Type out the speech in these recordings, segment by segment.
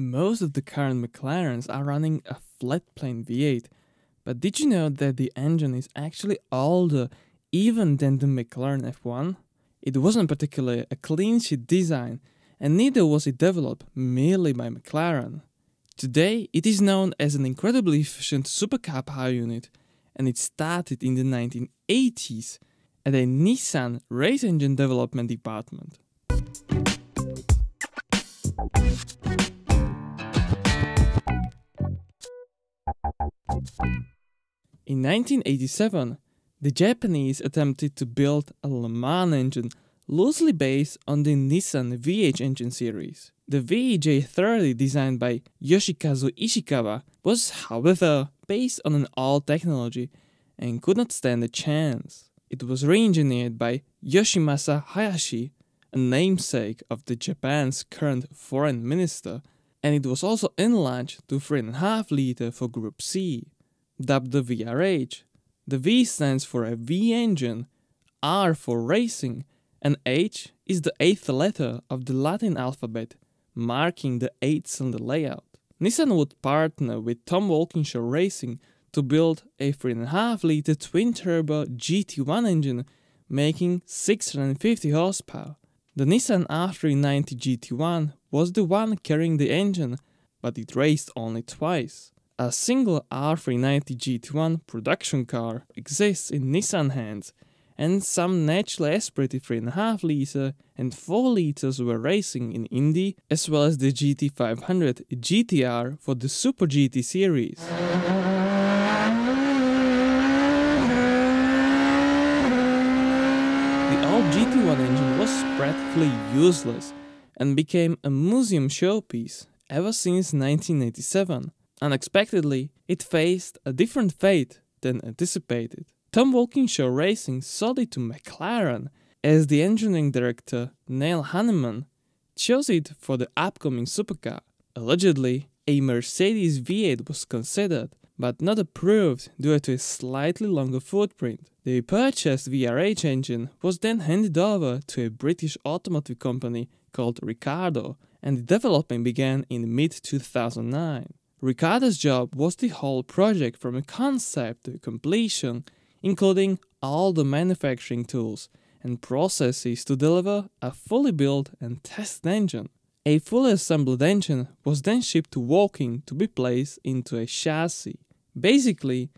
Most of the current McLarens are running a flat-plane V8, but did you know that the engine is actually older even than the McLaren F1? It wasn't particularly a clean sheet design, and neither was it developed merely by McLaren. Today it is known as an incredibly efficient supercar power unit, and it started in the 1980s at a Nissan race engine development department. In 1987, the Japanese attempted to build a Le Mans engine loosely based on the Nissan VH engine series. The VJ30 designed by Yoshikazu Ishikawa was, however, based on an old technology and could not stand a chance. It was re-engineered by Yoshimasa Hayashi, a namesake of the Japan's current foreign minister, and it was also enlarged to 3.5 litre for Group C. Dubbed the VRH, the V stands for a V engine, R for racing, and H is the 8th letter of the Latin alphabet, marking the 8s on the layout. Nissan would partner with Tom Walkinshaw Racing to build a 3.5 litre twin-turbo GT1 engine making 650 horsepower. The Nissan R390 GT1 was the one carrying the engine, but it raced only twice. A single R390 GT1 production car exists in Nissan hands, and some naturally aspirated 3.5 litre and 4 litres were racing in Indy, as well as the GT500 GTR for the Super GT series. The old GT1 engine was practically useless and became a museum showpiece ever since 1987. Unexpectedly, it faced a different fate than anticipated. Tom Walkinshaw Racing sold it to McLaren, as the engineering director Neil Hanneman chose it for the upcoming supercar. Allegedly, a Mercedes V8 was considered, but not approved due to a slightly longer footprint. The purchased VRH engine was then handed over to a British automotive company called Ricardo, and the development began in mid-2009. Ricardo's job was the whole project from a concept to completion, including all the manufacturing tools and processes to deliver a fully built and tested engine. A fully assembled engine was then shipped to Woking to be placed into a chassis. Basically,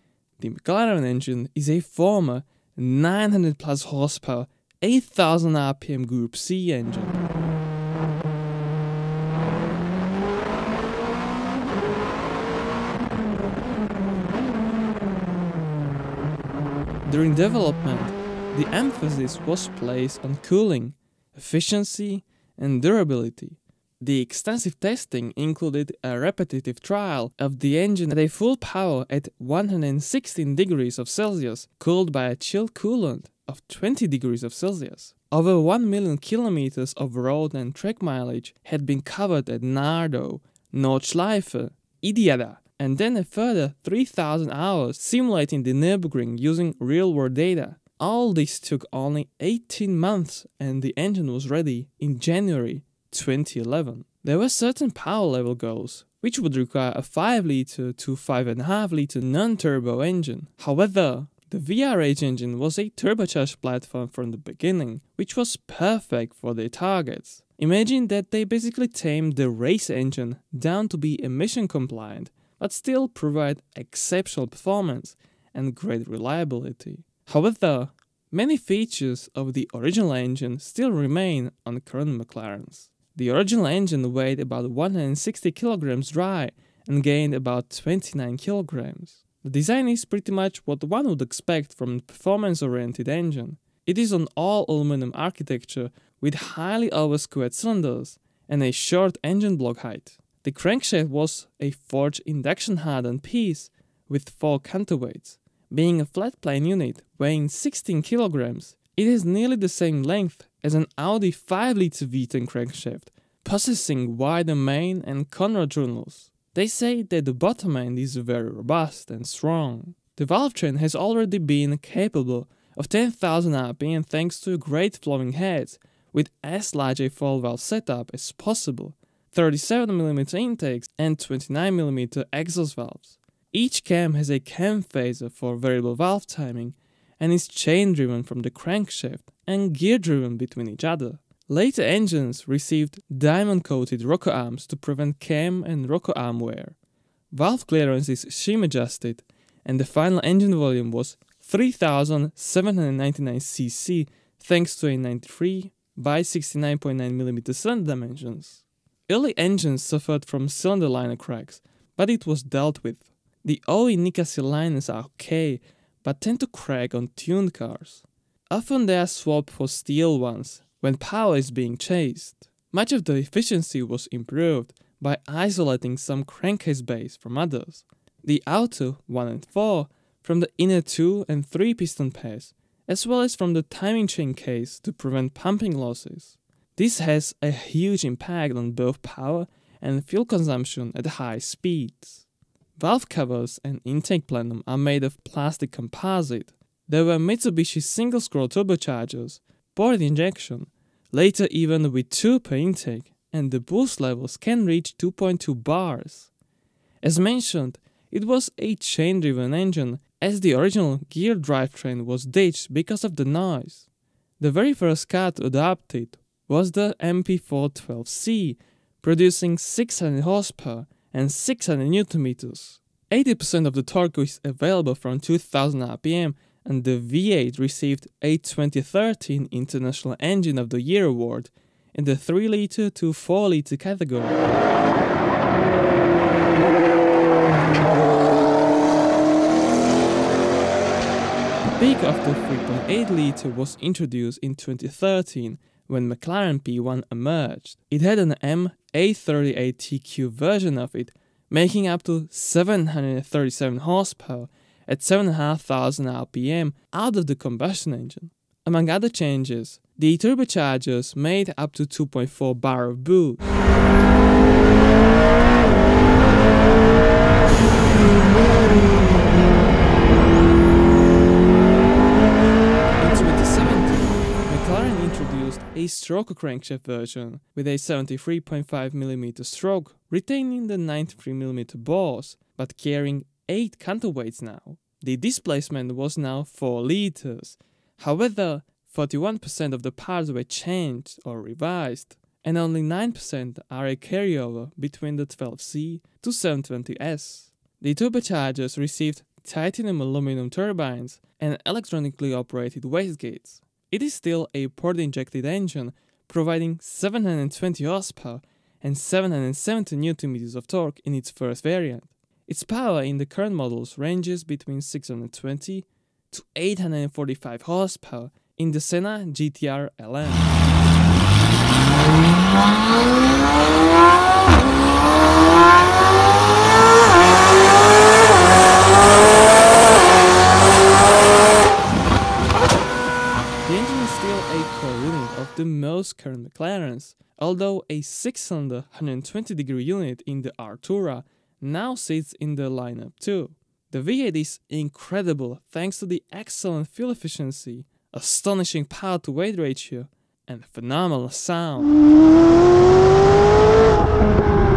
the McLaren engine is a former 900 plus horsepower, 8,000 RPM Group C engine. During development, the emphasis was placed on cooling, efficiency, and durability. The extensive testing included a repetitive trial of the engine at a full power at 116 degrees of Celsius, cooled by a chill coolant of 20 degrees of Celsius. Over 1 million kilometers of road and track mileage had been covered at Nardo, Nordschleife, Idiada, and then a further 3,000 hours simulating the Nürburgring using real-world data. All this took only 18 months and the engine was ready in January 2011. There were certain power level goals, which would require a 5 litre to 5.5 litre non-turbo engine. However, the VRH engine was a turbocharged platform from the beginning, which was perfect for their targets. Imagine that they basically tamed the race engine down to be emission compliant, but still provide exceptional performance and great reliability. However, many features of the original engine still remain on current McLarens. The original engine weighed about 160 kilograms dry and gained about 29 kilograms. The design is pretty much what one would expect from a performance-oriented engine. It is an all-aluminum architecture with highly oversquared cylinders and a short engine block height. The crankshaft was a forged induction-hardened piece with 4 counterweights. Being a flat-plane unit weighing 16 kilograms, it is nearly the same length as an Audi 5-litre V10 crankshaft, possessing wider main and conrod journals. They say that the bottom end is very robust and strong. The valve train has already been capable of 10,000 RPM thanks to great flowing heads, with as large a foil valve setup as possible, 37mm intakes and 29mm exhaust valves. Each cam has a cam phaser for variable valve timing and is chain-driven from the crankshaft and gear-driven between each other. Later engines received diamond-coated rocker arms to prevent cam and rocker arm wear. Valve clearance is shim adjusted and the final engine volume was 3,799cc thanks to a 93 by 69.9mm cylinder dimensions. Early engines suffered from cylinder liner cracks, but it was dealt with. The OE Nikasil liners are okay, but tend to crack on tuned cars. Often they are swapped for steel ones when power is being chased. Much of the efficiency was improved by isolating some crankcase bays from others. The outer 1 and 4 from the inner 2 and 3 piston pairs, as well as from the timing chain case to prevent pumping losses. This has a huge impact on both power and fuel consumption at high speeds. Valve covers and intake plenum are made of plastic composite. There were Mitsubishi single-scroll turbochargers, bored injection, later even with 2 per intake, and the boost levels can reach 2.2 bars. As mentioned, it was a chain-driven engine, as the original gear drivetrain was ditched because of the noise. The very first car to adopt it was the MP4-12C, producing 600 horsepower and 600 Nm. 80% of the torque is available from 2000 RPM, and the V8 received a 2013 International Engine of the Year award in the 3-liter to 4-liter category. The peak of the 3.8-litre was introduced in 2013 when McLaren P1 emerged. It had an M838TQ version of it, making up to 737 horsepower at 7,500 RPM out of the combustion engine. Among other changes, the turbochargers made up to 2.4 bar of boost. A stroker crankshaft version with a 73.5mm stroke, retaining the 93mm bores but carrying 8 counterweights now. The displacement was now 4 liters, however 41% of the parts were changed or revised and only 9% are a carryover between the 12C to 720S. The turbochargers received titanium aluminum turbines and electronically operated wastegates. It is still a port-injected engine, providing 720 horsepower and 770 Nm of torque in its first variant. Its power in the current models ranges between 620 to 845 horsepower in the Senna GTR LM. The most current McLarens, although a 6-cylinder 120-degree unit in the Artura now sits in the lineup too. The V8 is incredible thanks to the excellent fuel efficiency, astonishing power-to-weight ratio, and phenomenal sound.